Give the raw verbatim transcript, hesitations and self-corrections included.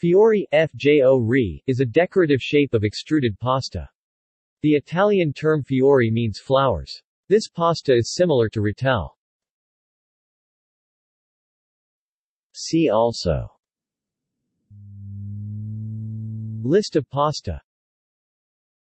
Fiori (F J O R I) is a decorative shape of extruded pasta. The Italian term fiori means flowers. This pasta is similar to rotelle. See also: List of pasta.